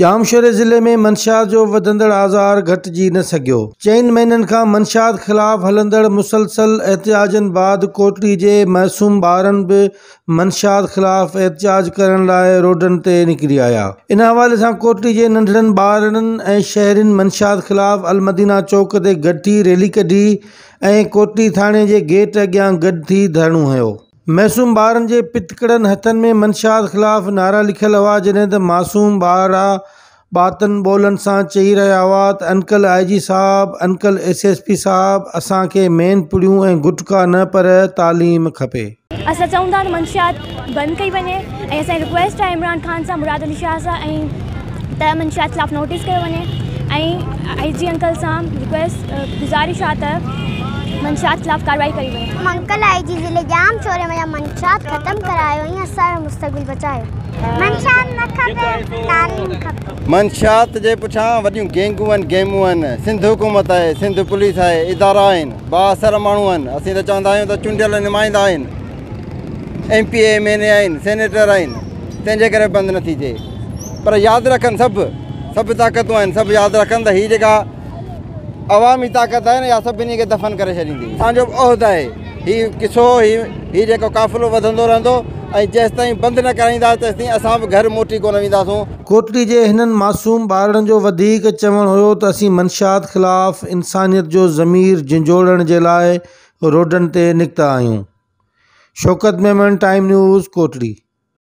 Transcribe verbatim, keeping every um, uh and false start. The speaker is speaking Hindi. जामशोर ज़िले में मंशात जो वधंदड़ आज़ार घटिजी न सघियो। चइनि महीननि खां मंशात ख़िलाफ़ हलंदड़ मुसलसल एहतिजाजनि बाद कोटरी जे मासूम ॿारनि बि मंशात ख़िलाफ़ एहतिजाज करण लाइ रोडनि ते निकिरी आया। इन हवाले सां कोटरी जे नंढड़नि ॿारनि ऐं शहरनि मंशात ख़िलाफ़ अलमदीना चौक ते गॾु थी रैली कढी ऐं कोटरी थाणे जे गेट अॻियां गॾु थी धरणो हुयो। मासूम ॿारनि जे पितकड़नि हथनि में मंशात ख़िलाफ़ नारा लिखियल हुआ, जॾहिं त मासूम ॿार बातन ॿोलनि सां चई रहिया हुआ त अंकल आई जी साहब, अंकल एस एस पी साहब, असांखे मेन पुड़ियूं ऐं गुटका न पर तालीम खपे। असां चऊं था मंशात बंदि कई वञे ऐं असांजी रिक्वेस्ट आहे इमरान खान सां, मुराद अली शाह सां ऐं त मंशात ख़िलाफ़ नोटिस कयो वञे ऐं आई जी अंकल सां रिक्वेस्ट गुज़ारिश आहे त मंशात खिलाफ़ कार्रवाई करी वई। अंकल आई जी ज़िले जाम छोरे में मंशात ख़त्म करायो ऐं असांजो मुस्तक़बिल बचायो। मंशात न खपे, तालीम खपे। मंशात जे पुठियां वॾियूं गैंगू आहिनि, गेमूं आहिनि। सिंध हुकूमत आहे, सिंध पुलिस आहे, इदारा आहिनि, बाअसर माण्हू आहिनि। असीं त चवंदा आहियूं त चूंडियल नुमाइंदा आहिनि, M P M N A आहिनि, सेनेटर आहिनि, तंहिंजे करे बंदि न थी थिए। पर यादि रखनि सभु सभु ताक़तूं आहिनि, सभु यादि रखनि त हीअ जेका अवामी ताक़त है ना, या सभी के दफन करे छींदी। असो उहद है हि किसो हि हि जो काफ़िलो वधंदो रहंदो ऐं जेसि ताईं बंदि न कराईंदा तेसि ताईं असां बि घर मोटी कोन वेंदासूं। कोटरी जे हिननि मासूम ॿारनि जो वधीक चवण हुयो त असीं मंशात ख़िलाफ़ इंसानियत जो ज़मीर झिंजोड़ण जे लाइ रोडनि ते निकिता आहियूं। शौकत मेमन, टाइम न्यूज़, कोटरी।